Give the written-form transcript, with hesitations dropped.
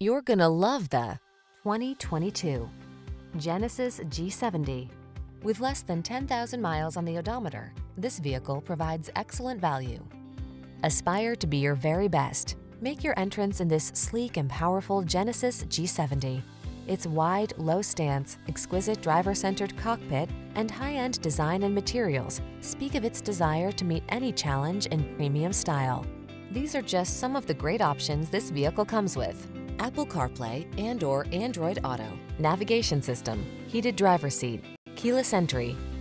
You're gonna love the 2022 Genesis G70. With less than 10,000 miles on the odometer, this vehicle provides excellent value. Aspire to be your very best. Make your entrance in this sleek and powerful Genesis G70. Its wide, low stance, exquisite driver-centered cockpit, and high-end design and materials speak of its desire to meet any challenge in premium style. These are just some of the great options this vehicle comes with: Apple CarPlay and/or Android Auto, navigation system, heated driver seat, keyless entry,